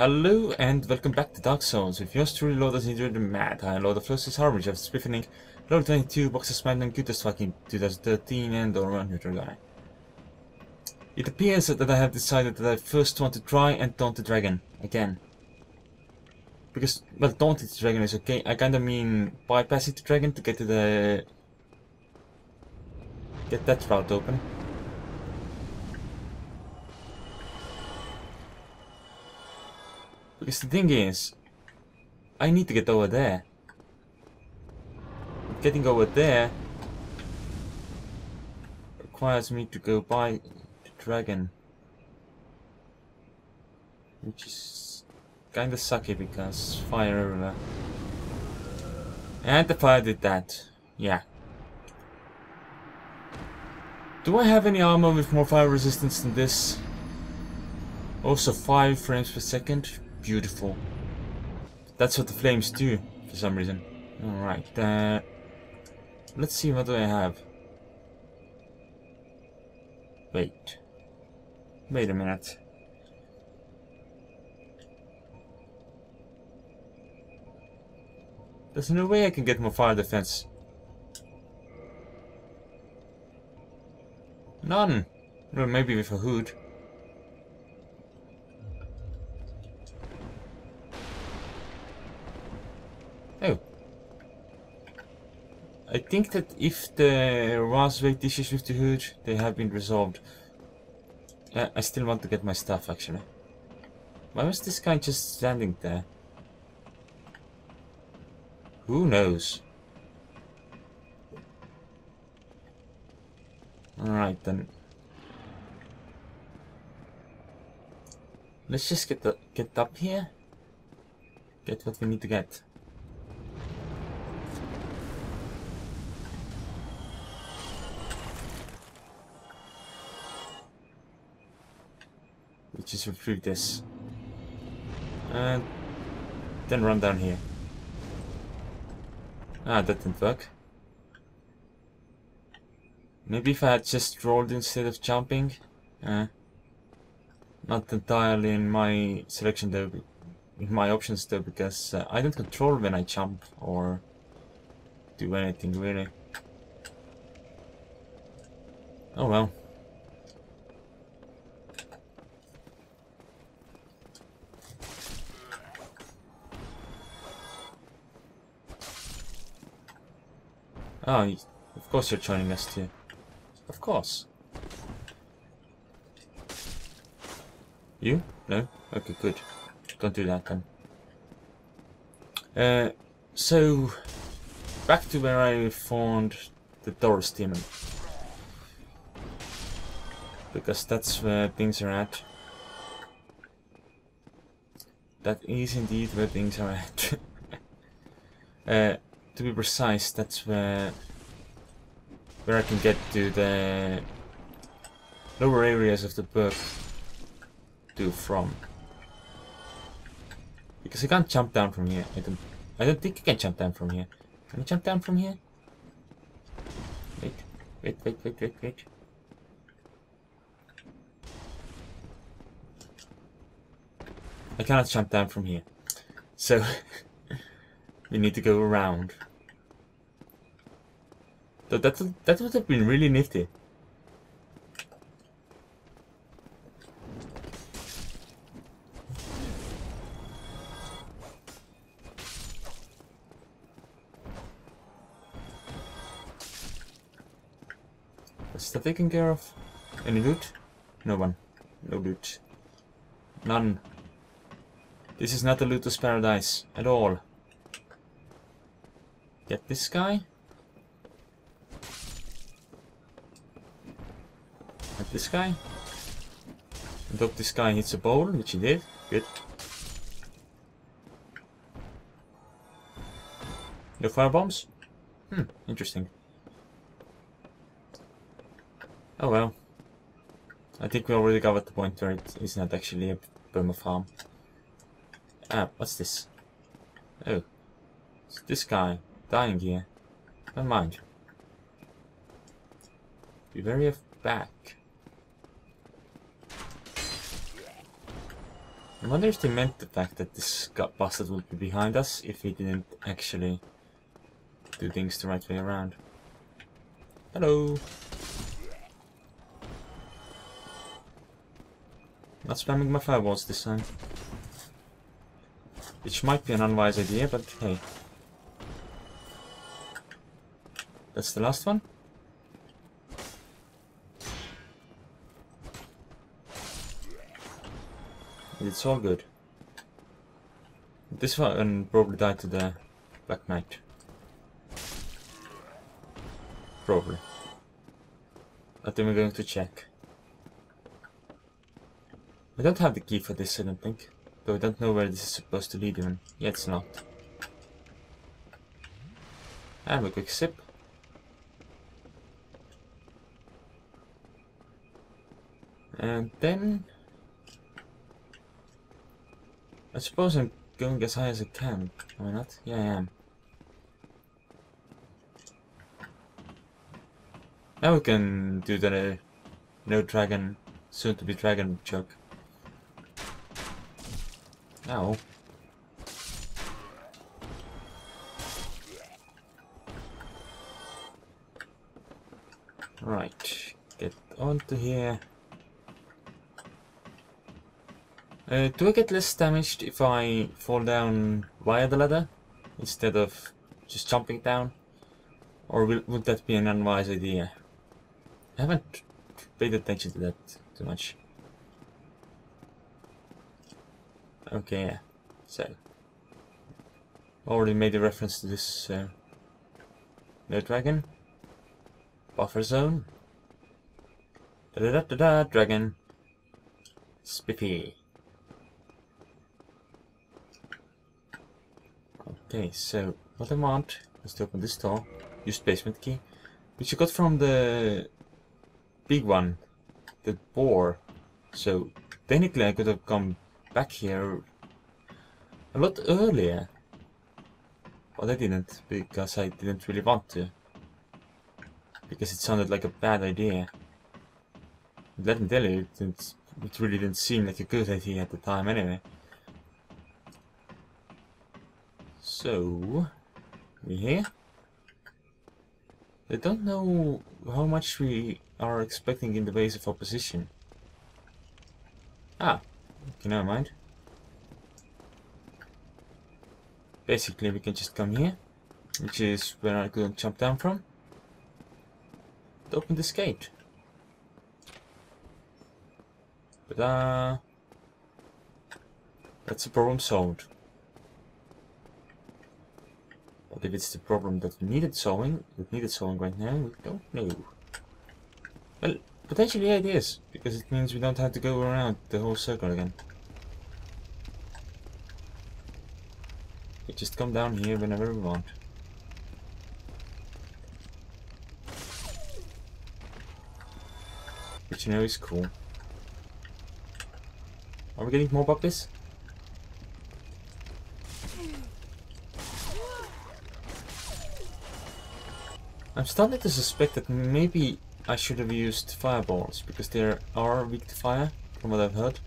Hello and welcome back to Dark Souls. If yours truly loaders enjoy the mad high and load of Flossy's Harmony, just spiffing load 22 boxes spammed and cutest fucking 2013 and or 100 July. It appears that I have decided that I first want to try and taunt the dragon again. Because, well, taunting the dragon is okay, I kinda mean bypassing the dragon to get to the... get that route open. Because the thing is, I need to get over there. Getting over there requires me to go by the dragon, which is kinda sucky because fire everywhere. And the fire did that, yeah. Do I have any armor with more fire resistance than this? Also 5 frames per second. Beautiful. That's what the flames do, for some reason. Alright, let's see, what do I have? Wait a minute. There's no way I can get more fire defense. None! Well, maybe with a hood. I think that if the rust-weight issues with the hood, they have been resolved. I still want to get my stuff, actually. Why was this guy just standing there? Who knows? Alright then. Let's just get up here. Get what we need to get. Just retrieve this and then run down here. Ah, that didn't work. Maybe if I had just rolled instead of jumping. Not entirely in my selection though, in my options though, because I don't control when I jump or do anything really. Oh well. Oh, of course you're joining us too. Of course. You? No? Okay, good. Don't do that then. So, back to where I found the Dark Demon. Because that's where things are at. That is indeed where things are at. To be precise, that's where I can get to the lower areas of the book to from. Because I can't jump down from here. I don't think I can jump down from here. Can I jump down from here? Wait. I cannot jump down from here. So we need to go around. That would have been really nifty. Is that taken care of? Any loot? No one. No loot. None. This is not a looter's paradise at all. Get this guy. Get this guy. And hope this guy hits a bowl, which he did. Good. No firebombs? Interesting. Oh well. I think we already covered the point where it is not actually a bomb of harm. Ah, what's this? Oh. It's this guy. Dying here. Don't mind. Be wary of back. I wonder if they meant the fact that this gut bastard would be behind us if he didn't actually do things the right way around. Hello! Not spamming my firewalls this time. Which might be an unwise idea, but hey. That's the last one. It's all good. This one probably died to the Black Knight. Probably. I think we're going to check. I don't have the key for this, I don't think. Though I don't know where this is supposed to lead even. Yeah, it's not. Have a quick sip. And then... I suppose I'm going as high as I can, am I not? Yeah, I am. Now we can do the no dragon, soon to be dragon joke. Ow. Right, get onto here. Do I get less damaged if I fall down via the ladder instead of just jumping down? Or would that be an unwise idea? I haven't paid attention to that too much. Okay, yeah. So, already made a reference to this no dragon. Buffer zone. Da-da-da-da-da, dragon. Spiffy. Okay, so what I want is to open this door, use basement key, which you got from the big one, the boar. So technically I could have come back here a lot earlier, but I didn't, because I didn't really want to, because it sounded like a bad idea. And let me tell you, it really didn't seem like a good idea at the time anyway. So, we're here. I don't know how much we are expecting in the base of opposition. Ah, okay, never mind. Basically, we can just come here, which is where I couldn't jump down from. And open this gate. Ta-da! That's the problem solved. But if it's the problem that needed solving right now, we don't know. Well, potentially yeah, it is, because it means we don't have to go around the whole circle again. We just come down here whenever we want. Which you know is cool. Are we getting more puppies? I'm starting to suspect that maybe I should have used fireballs, because they are weak to fire, from what I've heard.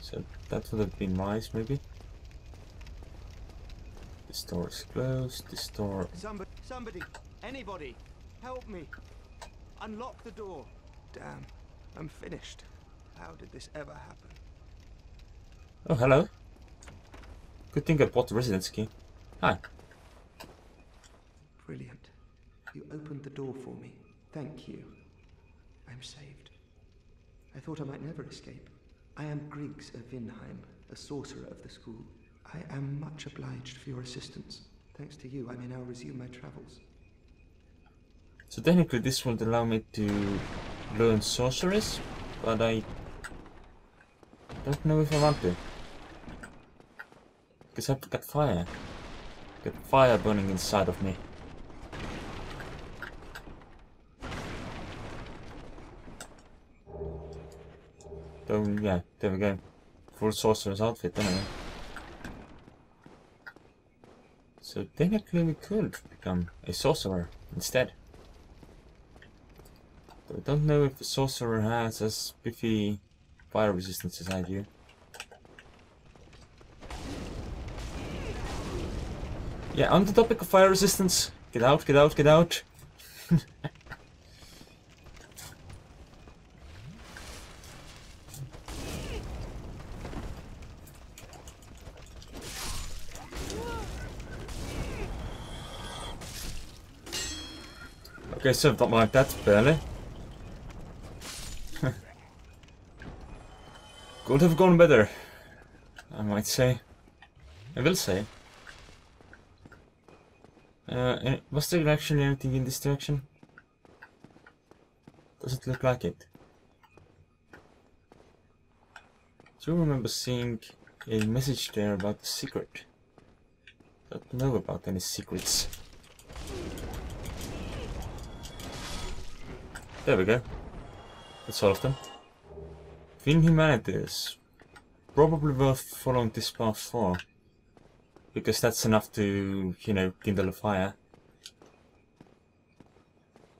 So that would have been wise, maybe. This door is closed, this door... Somebody, anybody, help me! Unlock the door! Damn, I'm finished. How did this ever happen? Oh, hello. Good thing I bought the residence key. Hi. Brilliant. You opened the door for me. Thank you. I'm saved. I thought I might never escape. I am Griggs of Vinheim, a sorcerer of the school. I am much obliged for your assistance. Thanks to you, I may now resume my travels. So technically this won't allow me to learn sorceries, but I don't know if I want to. Because I've got fire. I've got fire burning inside of me. Oh yeah, there we go. Full sorcerer's outfit anyway. So technically we could become a sorcerer instead. But I don't know if a sorcerer has a spiffy fire resistance inside you. Yeah, on the topic of fire resistance, get out, get out, get out. Okay, so don't mind that, barely. Could have gone better, I might say. I will say. Was there actually anything in this direction? Doesn't look like it. Do you remember seeing a message there about the secret? Don't know about any secrets. There we go. That's all of them. Thin humanity is probably worth following this path for. Because that's enough to, you know, kindle a fire.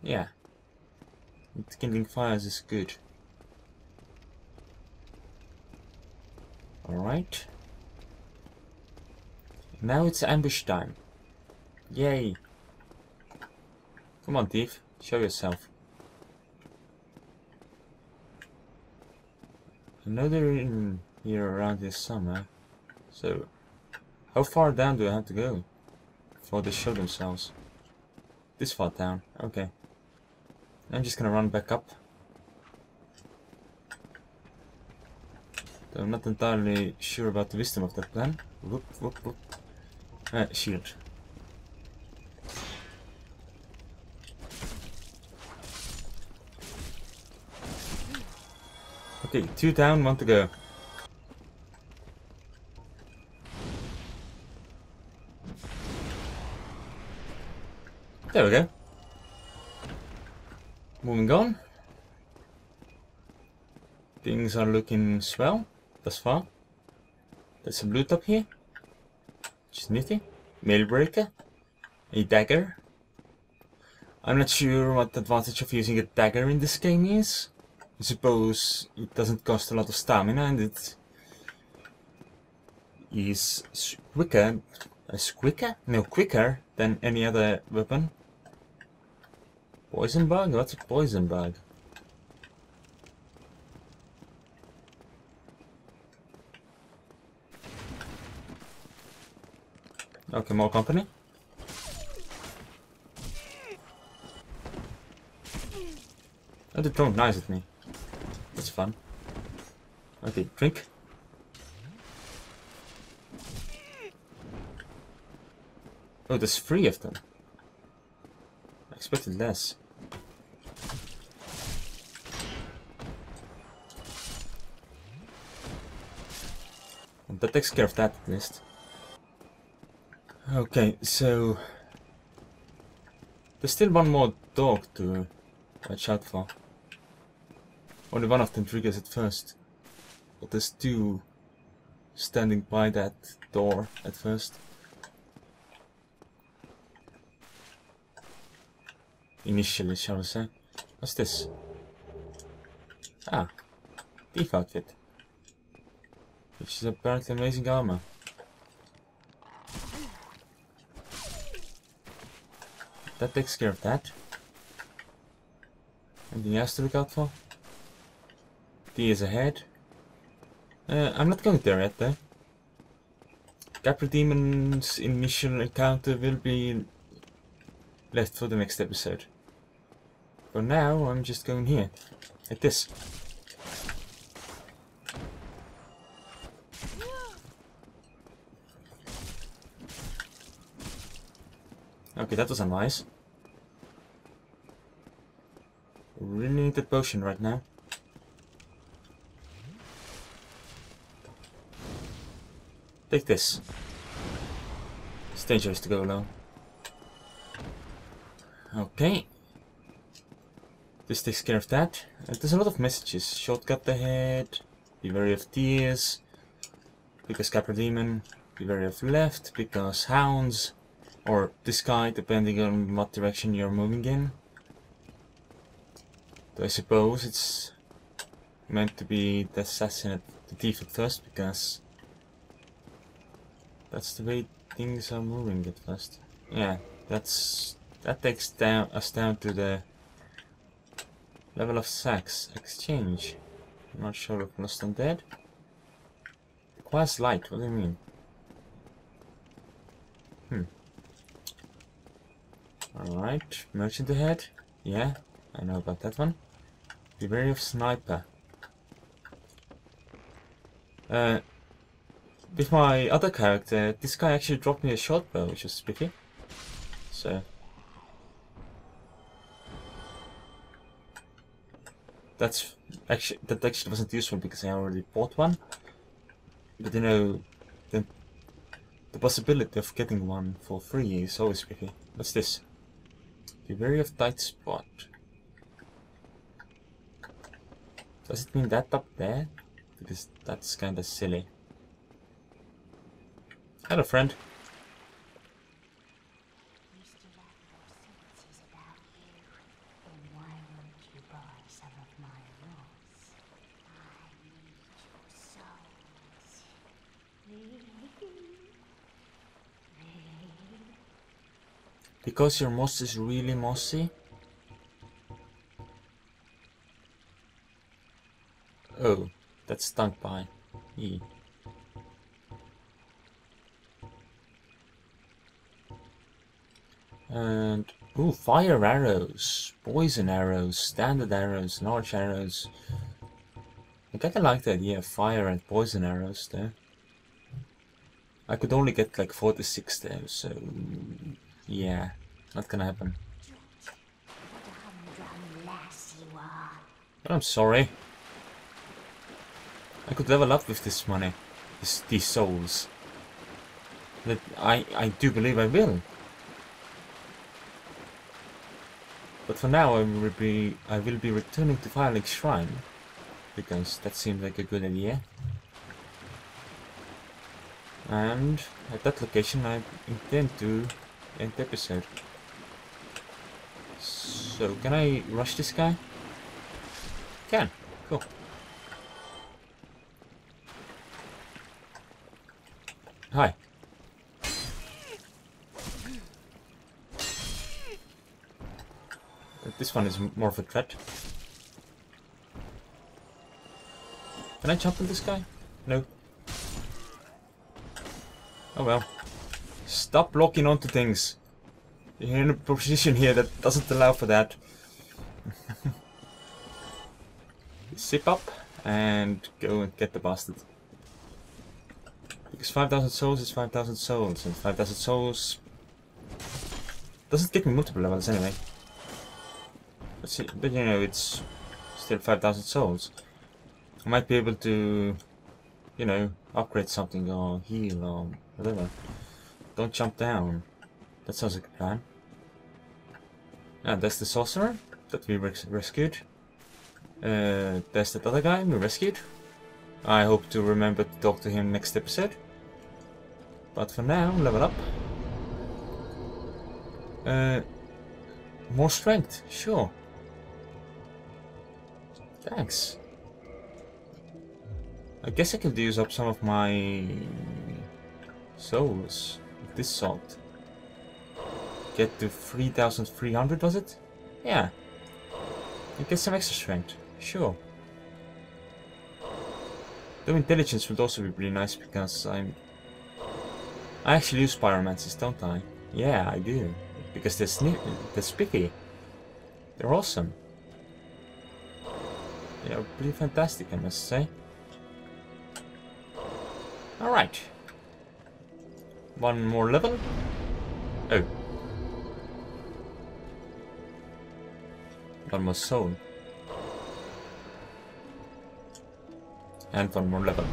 Yeah. Kindling fires is good. Alright. Now it's ambush time. Yay. Come on, thief. Show yourself. I know they're in here around this summer, so how far down do I have to go before they show themselves? This far down, okay. I'm just gonna run back up. Though I'm not entirely sure about the wisdom of that plan. Whoop, whoop, whoop. Shield. Okay, 2 down, 1 to go. There we go. Moving on. Things are looking swell thus far. There's some loot up here, which is nifty. Mailbreaker. A dagger. I'm not sure what the advantage of using a dagger in this game is. I suppose it doesn't cost a lot of stamina and it is quicker, quicker than any other weapon. Poison bug? What's a poison bug? Okay, more company. Oh, they throw knives at me. That's fun. Okay, drink. Oh, there's 3 of them. I expected less. And that takes care of that, at least. Okay, so there's still one more dog to watch out for. Only one of them triggers at first, but there's 2 standing by that door at first. Initially, shall we say. What's this? Ah, thief outfit. Which is apparently amazing armor. That takes care of that. Anything else to look out for? D is ahead. I'm not going there yet though. Capra Demon's initial encounter will be left for the next episode. For now, I'm just going here. Like this. Okay, that was unwise. Really need that potion right now. Take this. It's dangerous to go alone. Okay. This takes care of that. There's a lot of messages. Shortcut ahead. Be wary of tears. Because Capra Demon. Be wary of left. Because hounds. Or this guy, depending on what direction you're moving in. So I suppose it's meant to be the assassin, the thief at first, because that's the way things are moving at first. Yeah, that takes us down to the level of Sacks Exchange. I'm not sure if Lost and Dead. Requires light, what do you mean? Alright, merchant ahead. Yeah, I know about that one. Be wary of sniper. With my other character, this guy actually dropped me a short bow, which was spiffy. So that actually wasn't useful because I already bought one. But you know, the possibility of getting one for free is always spiffy. What's this? Be wary of tight spot. Does it mean that up there? Because that's kinda silly. Hello, friend. Because your moss is really mossy? Oh, that's stunk by. E. And, ooh, fire arrows, poison arrows, standard arrows, large arrows. I kinda like the idea of fire and poison arrows there. I could only get like 46 there, so yeah, not gonna happen. But I'm sorry. I could level up with this money, these souls. But I do believe I will. But for now, I will be returning to Firelink Shrine, because that seems like a good idea. And at that location, I intend to end the episode. So, can I rush this guy? Can. Cool. Hi. This one is more of a threat. Can I jump on this guy? No. Oh well. Stop locking onto things. You're in a position here that doesn't allow for that. Zip up and go and get the bastard. Because 5,000 souls is 5,000 souls, and 5,000 souls doesn't get me multiple levels anyway. But you know, it's still 5,000 souls. I might be able to, you know, upgrade something or heal or whatever. Don't jump down. That sounds like a plan. Ah, there's the sorcerer that we rescued. There's that other guy we rescued. I hope to remember to talk to him next episode. But for now, level up. More strength, sure. Thanks. I guess I could use up some of my souls with this salt. Get to 3,300, was it? Yeah. And get some extra strength, sure. Though intelligence would also be pretty nice because I actually use pyromancers, don't I? Yeah, I do. Because they're spiffy. They're awesome. They're pretty fantastic, I must say. Alright. One more level. Oh. One more soul. And one more level.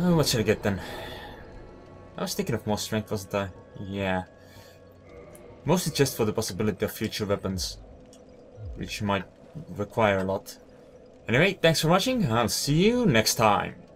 Oh, what should I get then? I was thinking of more strength, wasn't I? Yeah. Mostly just for the possibility of future weapons, which might require a lot. Anyway, thanks for watching, I'll see you next time.